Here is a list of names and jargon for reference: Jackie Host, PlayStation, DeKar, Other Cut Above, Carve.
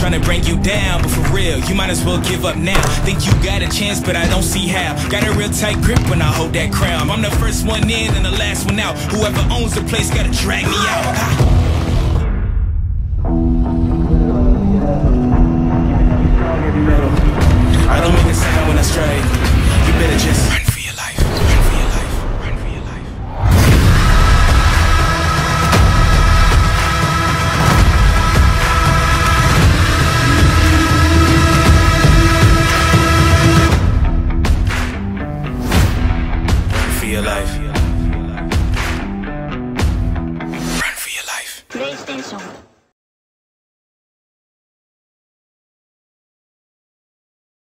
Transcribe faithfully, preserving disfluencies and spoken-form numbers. Trying to bring you down, but for real, you might as well give up now. Think you got a chance, but I don't see how. Got a real tight grip when I hold that crown. I'm the first one in and the last one out. Whoever owns the place gotta drag me out. Ha! PlayStation.